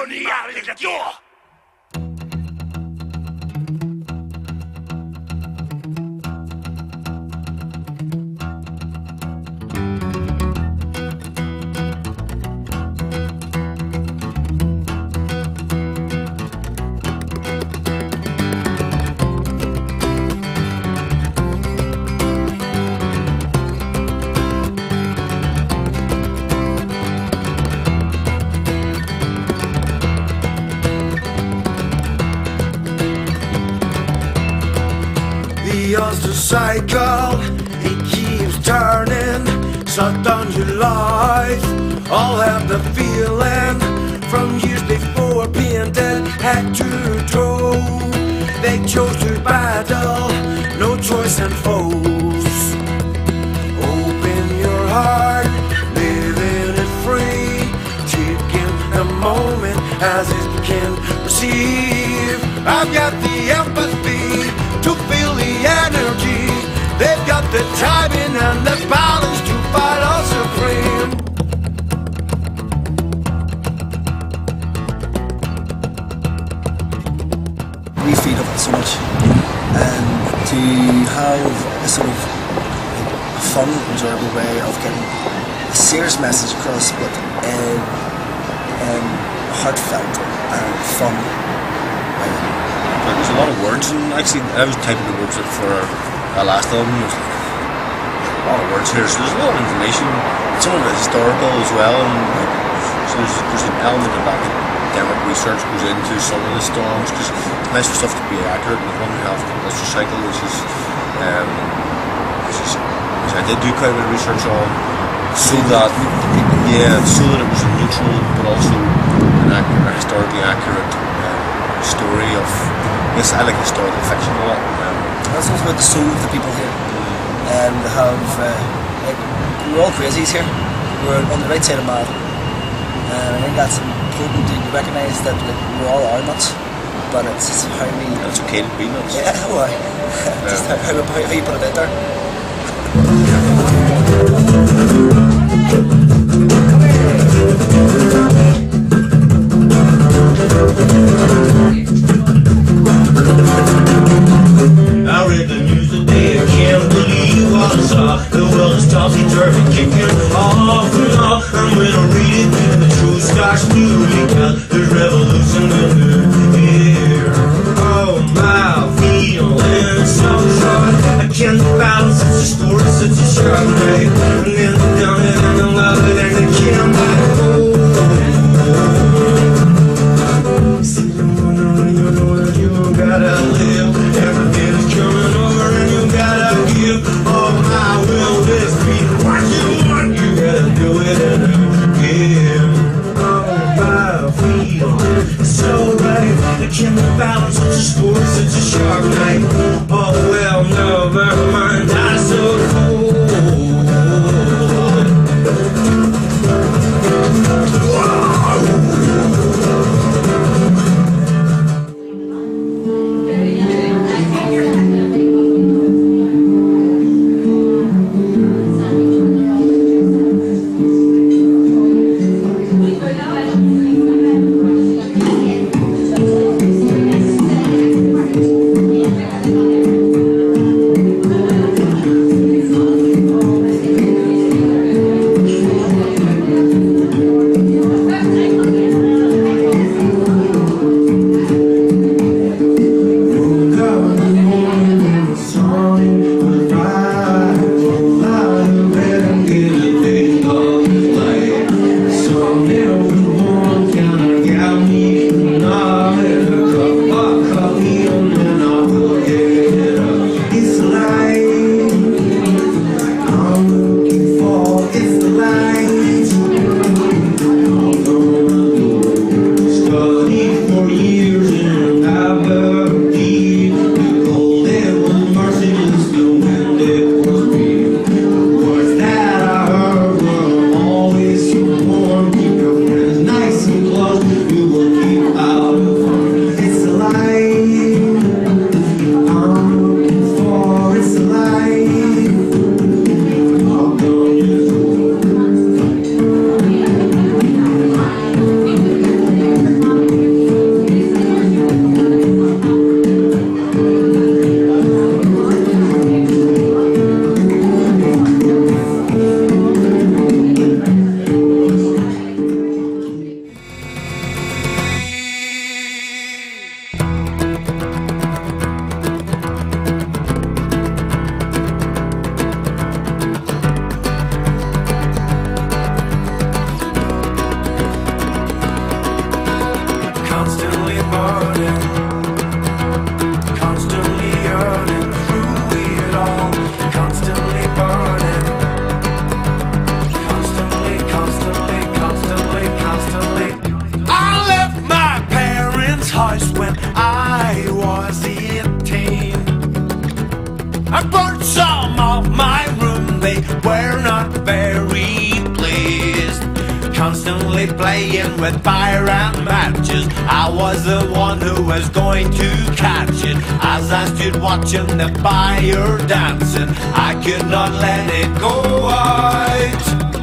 Corny out of the door! The cycle, it keeps turning. Shut down your life, all have the feeling. From years before painted, had to throw. They chose to battle, no choice and foes. Open your heart, living it free. Taking the moment as it can receive. I've got the empathy to feel the energy. They've got the timing and the balance to fight all supreme. We feed off so much, and to have a sort of a fun, enjoyable way of getting a serious message across, but heartfelt and fun way. There's a lot of words, and actually I was typing the words for our last album. There's a lot of words here, so there's a lot of information. Some of it's historical as well, and so there's an element of academic research goes into some of the songs, because it's nice for stuff to be accurate. And one half of the cycle, which I did do quite a bit of research on, so that it was a neutral but also an accurate, historically accurate story of. Yes, I like historical fiction a lot. That's also about the soul of the people here. And they have, like, we're all crazies here. We're on the right side of mad. And I think that's important to recognise that, like, we all are nuts. But it's how we... And it's okay to be nuts. Yeah, well, just how you put it out there. When I was 18, I burned some of my room. They were not very pleased. Constantly playing with fire and matches, I was the one who was going to catch it. As I stood watching the fire dancing, I could not let it go out.